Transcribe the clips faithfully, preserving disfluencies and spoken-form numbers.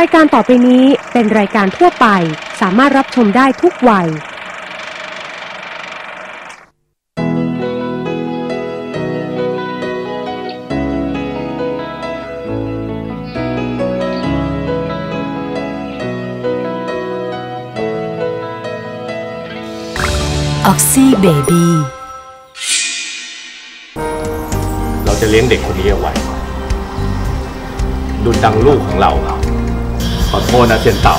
รายการต่อไปนี้เป็นรายการทั่วไปสามารถรับชมได้ทุกวัยออกซี่เบบี้เราจะเลี้ยงเด็กคนนี้เอาไว้ดุจดังลูกของเราขอโทษนะเซียนเต่า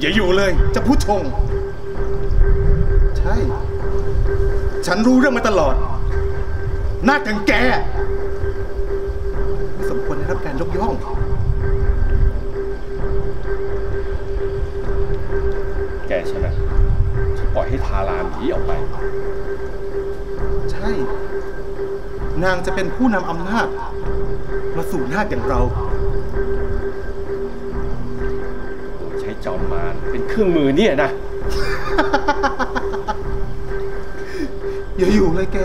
อย่าอยู่เลยจะพูดชงใช่ฉันรู้เรื่องมาตลอดหน้าถึงแกไม่สมควรได้รับการยกย่องแกใช่ไหมที่ปล่อยให้ทารานหนีออกไปใช่นางจะเป็นผู้นำอำนาจมาสู่นาคอย่างเราจอมมารเป็นเครื่องมือเนี่ยนะ อย่าอยู่เลยแก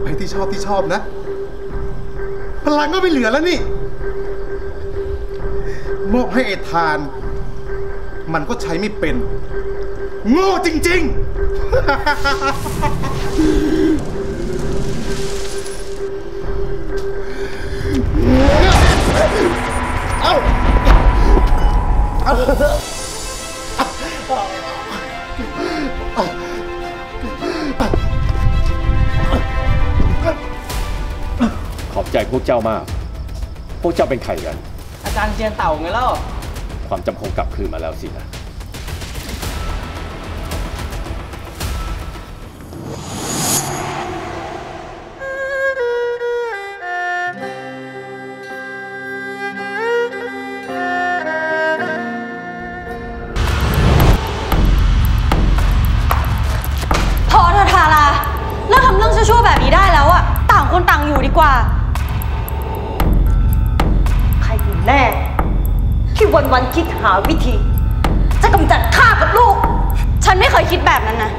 ไปที่ชอบที่ชอบนะพลังก็ไม่เหลือแล้วนี่มอบให้ไอ้ทานมันก็ใช้ไม่เป็นโง่จริงๆ เอ้าขอบใจพวกเจ้ามากพวกเจ้าเป็นใครกันอาจารย์เจียนเต่าไงเล่าความจำคงกลับคืนมาแล้วสินะวันคิดหาวิธีจะกำจัดข้ากับลูกฉันไม่เคยคิดแบบนั้นนะ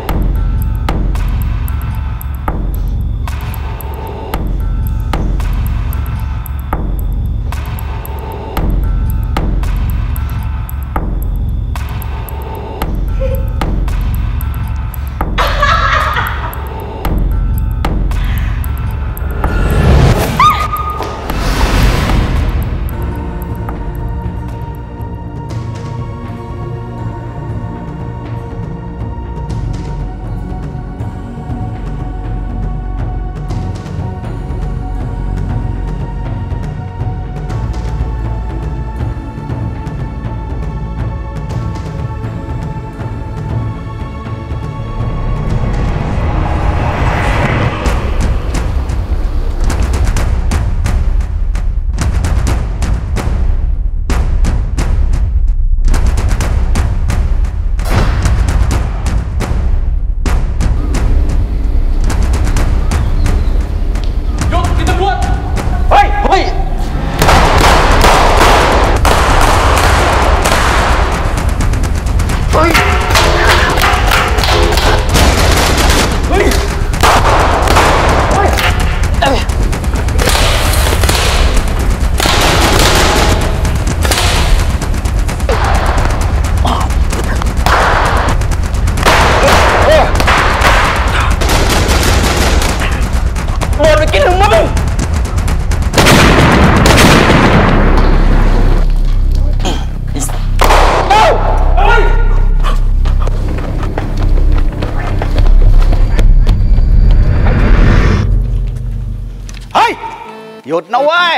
นะเว้ย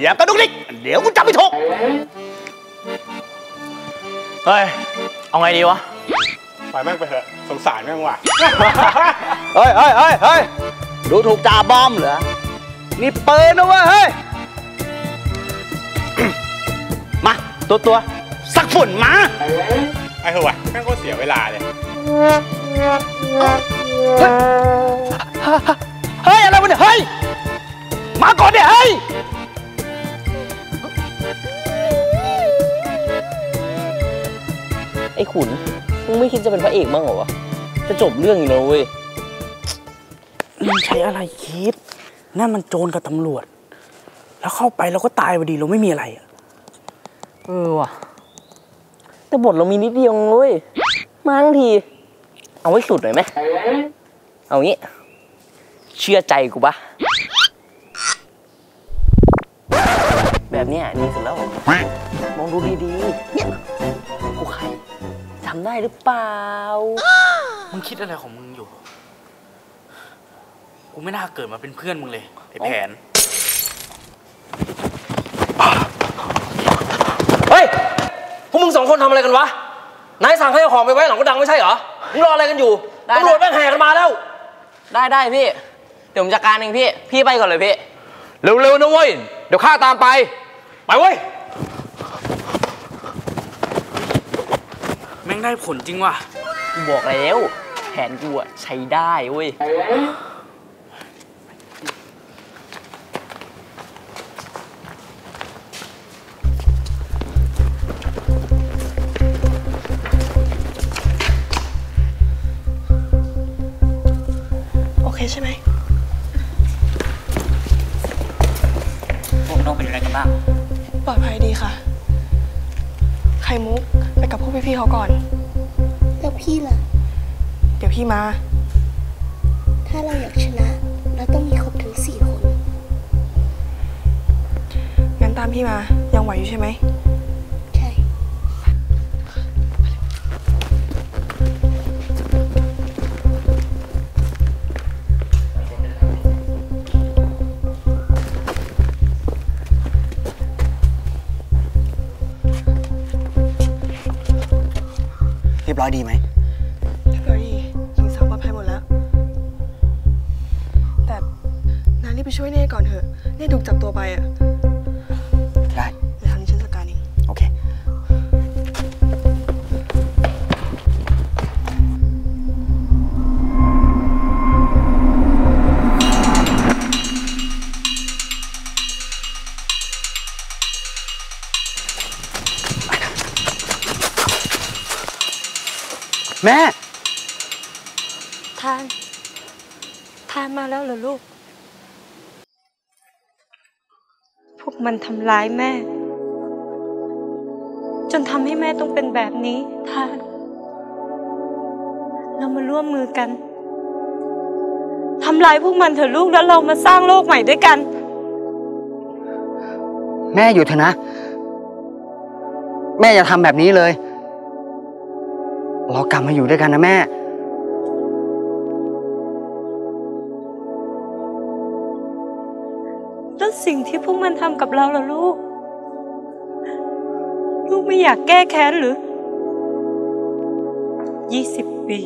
อย่ากระดุกดิกเดี๋ยวกูจับไม่ถูกเฮ้ยเอาไงดีวะปล่อยแม่งไปเถอะสงสารแม่งว่ะเฮ้ยเฮ้ยเฮ้ยดูถูกจ่าบอมเหรอนี่เปิดนะเว้ยเฮ้ยมาตัวตัวสักฝุ่นมาไอ้เหอะแม่งก็เสียเวลาเลยเฮ้ยอะไรวะเนี่ยเฮ้ยมาก่อนเนี่ยเฮ้ยไอ้ขุนมึงไม่คิดจะเป็นพระเอกบ้างเหรอวะจะจบเรื่องอีกแล้วเว้ยมึงใช้อะไรคิดนั่นมันโจรกับตำรวจแล้วเข้าไปเราก็ตายพอดีเราไม่มีอะไรเออว่ะแต่บทเรามีนิดเดียวเว้ยมาทั้งทีเอาไว้สุดหน่อยไหมเอางี้เชื่อใจกูปะแบบเนี้ยดีสุดแล้วมองดูดีๆเนี่ยกูใครทำได้หรือเปล่ามึงคิดอะไรของมึงอยู่กูไม่น่าเกิดมาเป็นเพื่อนมึงเลยไอ้แผนเฮ้ยพวกมึงสองคนทำอะไรกันวะนายสั่งให้เอาของไปไว้หลังกระดังไม่ใช่เหรอมึงรออะไรกันอยู่ตำรวจแม่งแห่กันมาแล้วได้ได้พี่เดี๋ยวผมจัดการเองพี่พี่ไปก่อนเลยพี่เร็วๆนะเว้ยเดี๋ยวข้าตามไปไปเว้ยแม่งได้ผลจริงว่ะกูบอกแล้วแผนกูอะใช้ได้เว้ยโอเคใช่ไหมพวกน้องเป็นอะไรกันบ้างปลอดภัยดีค่ะไข่มุกไปกับพวกพี่ๆเขาก่อนแล้วพี่ล่ะเดี๋ยวพี่มาถ้าเราอยากชนะเราต้องมีครบถึงสี่คนงั้นตามพี่มายังไหวอยู่ใช่ไหมใช่ร้อยดีไหมเรียบร้อยดีหญิงสาวปลอดภัยหมดแล้วแต่นารีบไปช่วยเน่ก่อนเถอะเน่ถูกจับตัวไปอ่ะได้เดี๋ยวทางนี้ฉันจัดการเองโอเคแม่ทานทานมาแล้วเหรอลูกพวกมันทำร้ายแม่จนทำให้แม่ต้องเป็นแบบนี้ทานเรามาร่วมมือกันทำร้ายพวกมันเถอะลูกแล้วเรามาสร้างโลกใหม่ด้วยกันแม่หยุดเถอะนะแม่อย่าทำแบบนี้เลยเรากลับมาอยู่ด้วยกันนะแม่แล้วสิ่งที่พวกมันทำกับเราล่ะลูกลูกไม่อยากแก้แค้นหรือยี่สิบปี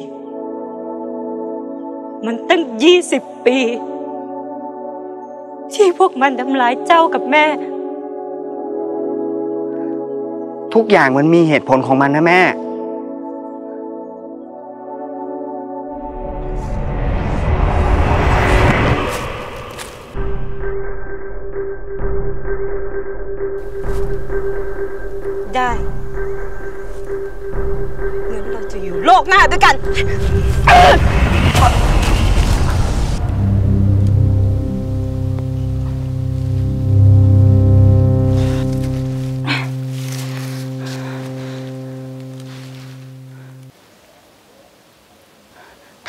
มันตั้งยี่สิบปีที่พวกมันทำร้ายเจ้ากับแม่ทุกอย่างมันมีเหตุผลของมันนะแม่หน้าด้วยกันทาน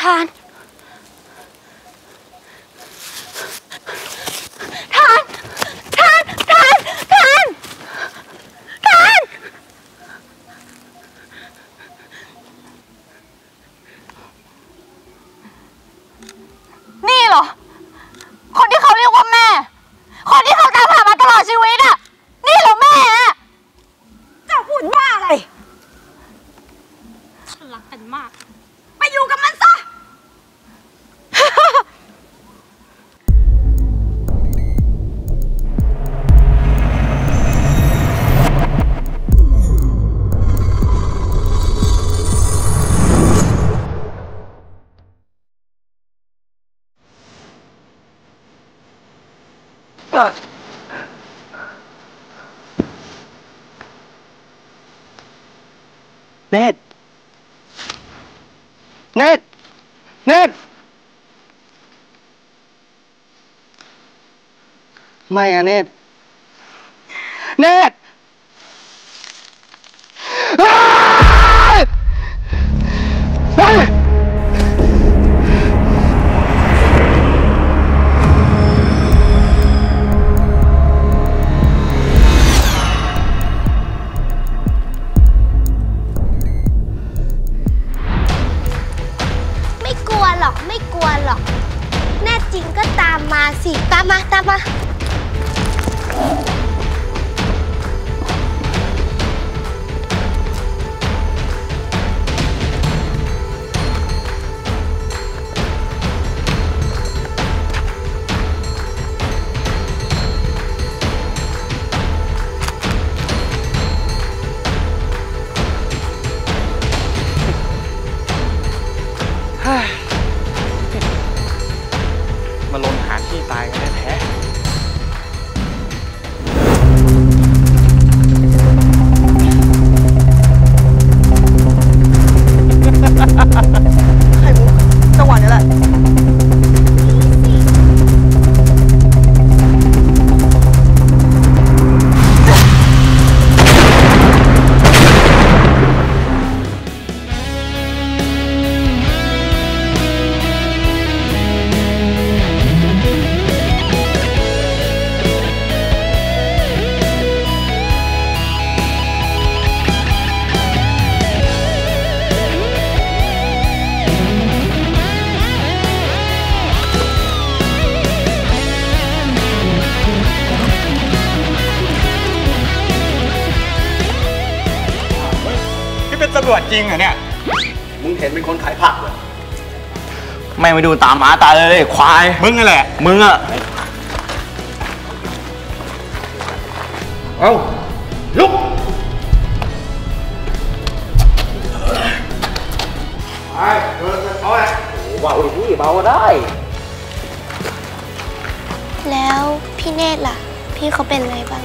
ทานทานทานทานทานคนที่เขาเรียกว่าแม่คนที่เขาตาม เนตเนตเนตไม่อะเนตเนตไม่กลัวหรอกแน่จริงก็ตามมาสิตามมาตามมาตำรวจจริงเหรอเนี่ยมึงเห็นเป็นคนขายผักเหรอไม่ไปดูตามหมาตาเลยควายมึงนี่แหละมึงอะเอาลุกไปเดินไปเอาเลยโอ้เบาดิเบาได้แล้วพี่เนตรล่ะพี่เขาเป็นอะไรบ้าง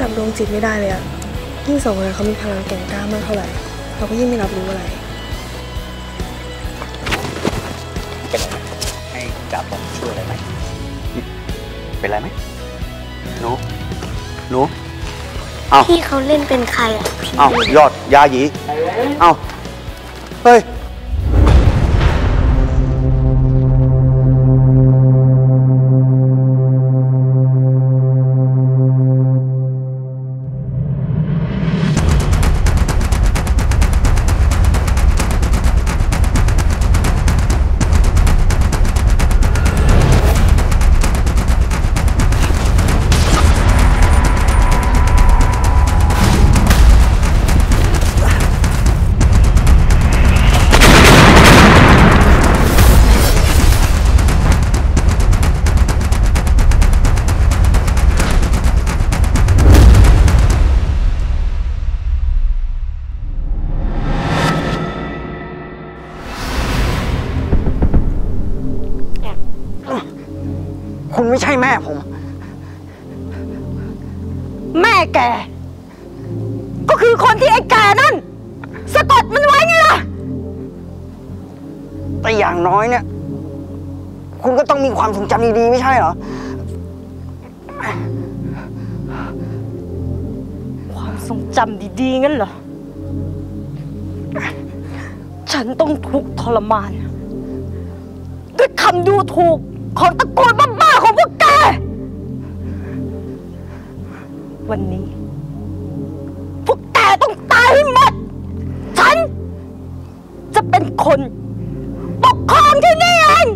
จับดวงจิตไม่ได้เลยอะยิ่งสองคนเขามีพลังแก่งกล้ามากเท่าไหร่เราก็ยิ่งไม่รับรู้อะไรเป็นไรให้จับผมช่วยอะไรไหมเป็นไรไหมรู้รู้เอาพี่เขาเล่นเป็นใครอะเอายอดยาหยีเอาเฮ้ยคุณไม่ใช่แม่ผมแม่แกก็คือคนที่ไอ้แกนั่นสะกดมันไว้ไงล่ะแต่อย่างน้อยเนี่ยคุณก็ต้องมีความทรงจำดีๆไม่ใช่เหรอความทรงจำดีๆงั้นเหรอฉันต้องทุกข์ทรมานด้วยคำดูถูกของตระกูลบ้าๆของพวกแกวันนี้พวกแกต้องตายให้หมดฉันจะเป็นคนปกครองที่นี่เอง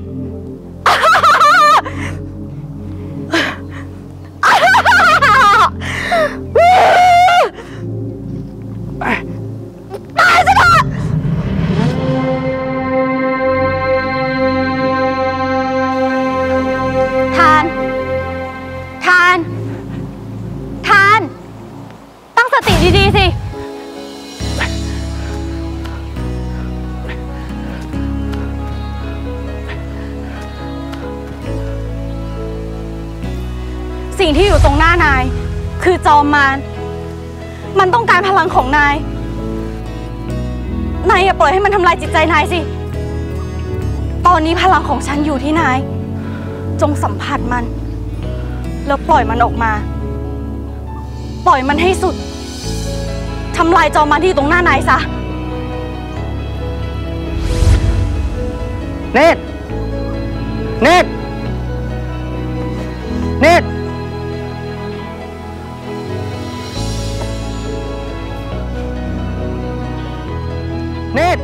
สิ่งที่อยู่ตรงหน้านายคือจอมมารมันต้องการพลังของนายนายอย่าปล่อยให้มันทำลายจิตใจนายสิตอนนี้พลังของฉันอยู่ที่นายจงสัมผัสมันแล้วปล่อยมันออกมาปล่อยมันให้สุดทำลายจอมมารที่อยู่ตรงหน้านายซะเนตรเนตรเนตรเนตร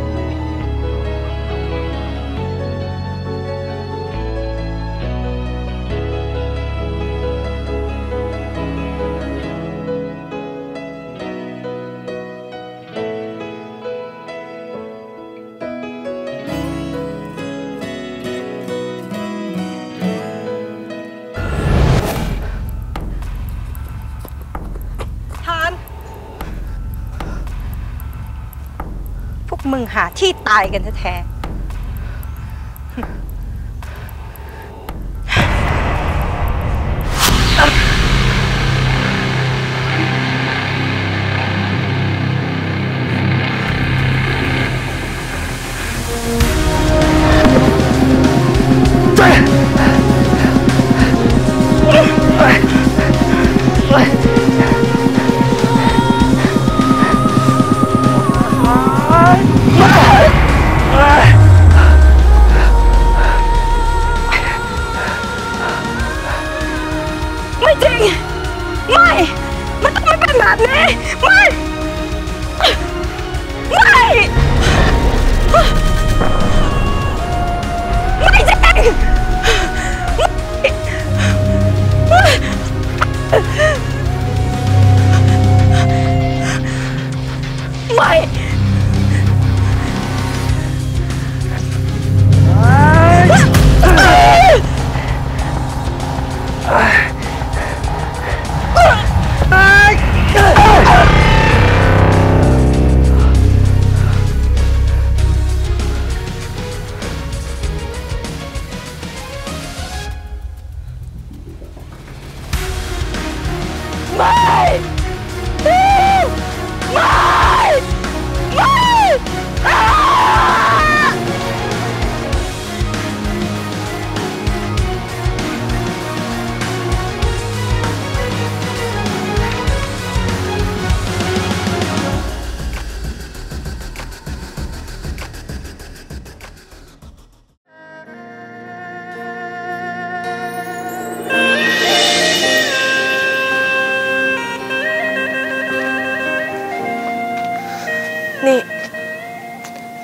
มึงหาที่ตายกันแท้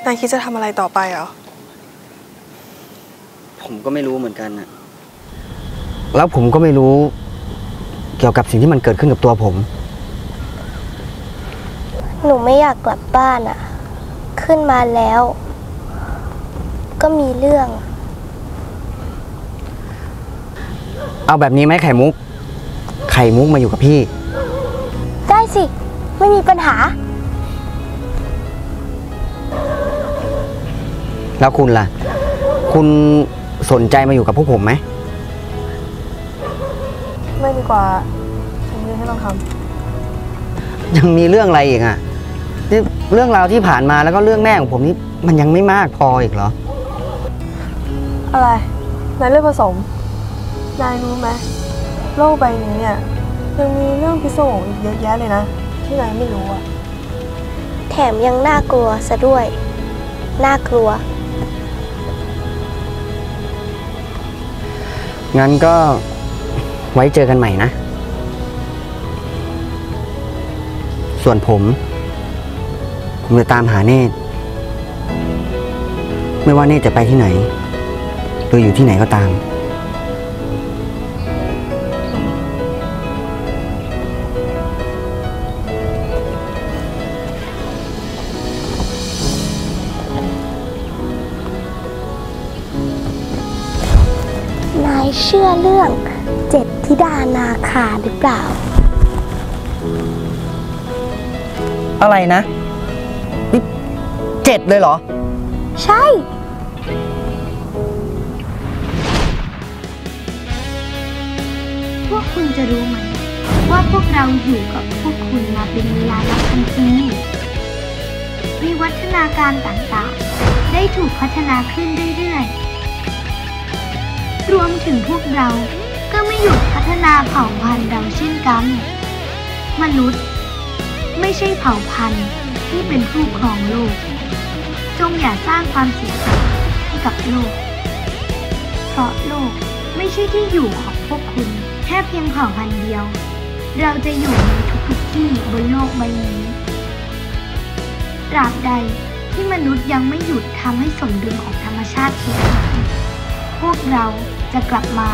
นายคิดจะทำอะไรต่อไปเหรอผมก็ไม่รู้เหมือนกันนะแล้วผมก็ไม่รู้เกี่ยวกับสิ่งที่มันเกิดขึ้นกับตัวผมหนูไม่อยากกลับบ้านอ่ะขึ้นมาแล้วก็มีเรื่องเอาแบบนี้ไหมไข่มุกไข่มุกมาอยู่กับพี่ได้สิไม่มีปัญหาแล้วคุณล่ะคุณสนใจมาอยู่กับพวกผมไหมไม่ดีกว่าฉันมีเรื่องให้ต้องทำยังมีเรื่องอะไรอีกอ่ะนี่เรื่องราวที่ผ่านมาแล้วก็เรื่องแม่ของผมนี่มันยังไม่มากพออีกเหรออะไรนายเรื่องผสมนายรู้ไหมโลกใบนี้เนี่ยยังมีเรื่องพิศวงอีกเยอะแยะเลยนะที่นายไม่รู้อ่ะแถมยังน่ากลัวซะด้วยน่ากลัวงั้นก็ไว้เจอกันใหม่นะส่วนผมผมจะตามหาเนตรไม่ว่าเนตรจะไปที่ไหนหรืออยู่ที่ไหนก็ตามเชื่อเรื่องเจ็ดธิดานาคาหรือเปล่าอะไรนะนี่เจ็ดเลยเหรอใช่ พวกคุณจะรู้ไหมว่าพวกเราอยู่กับพวกคุณมาเป็นเวลานับพันปีวิวัฒนาการต่างๆได้ถูกพัฒนาขึ้นเรื่อยๆรวมถึงพวกเราก็ไม่หยุดพัฒนาเผ่าพันธุ์เราเช่นกันมนุษย์ไม่ใช่เผ่าพันธุ์ที่เป็นผู้ครองโลกจงอย่าสร้างความเสียหายให้กับโลกเพราะโลกไม่ใช่ที่อยู่ของพวกคุณแค่เพียงเผ่าพันธุ์เดียวเราจะอยู่ในทุกๆที่บนโลกใบนี้ตราบใดที่มนุษย์ยังไม่หยุดทำให้สมดุลของธรรมชาติเสียหายพวกเราจะกลับมา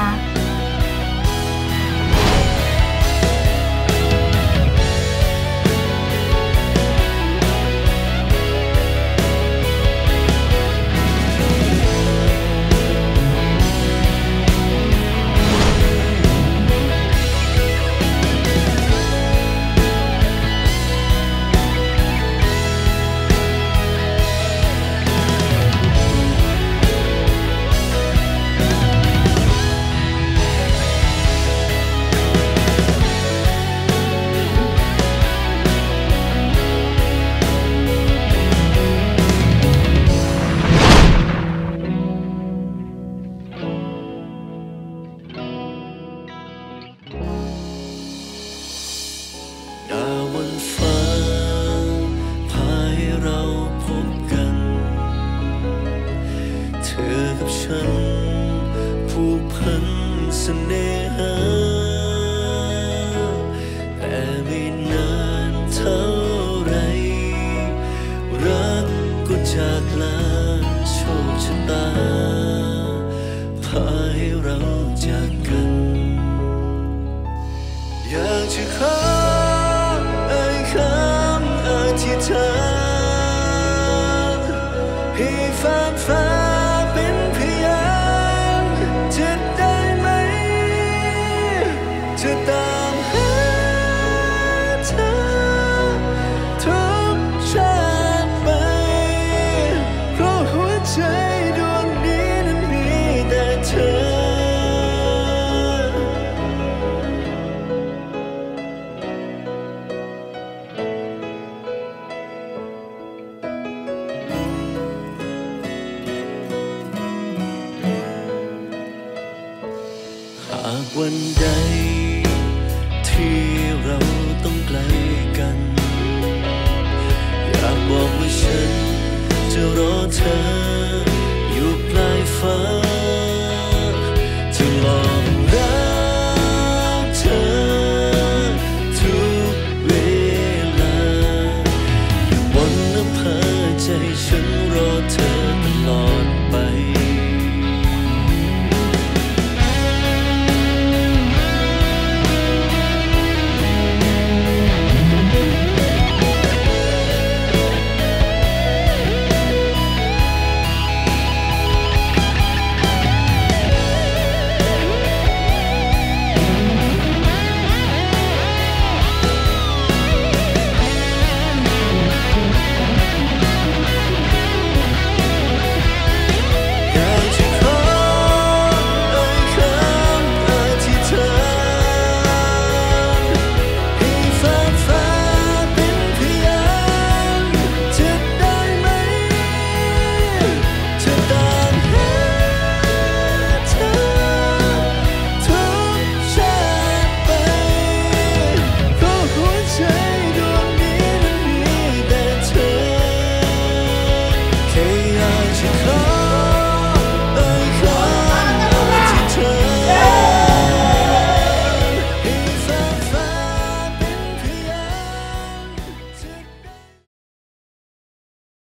วันใดที่เราต้องไกลกันอยากบอกว่าฉันจะรอเธออยู่ปลายฟ้า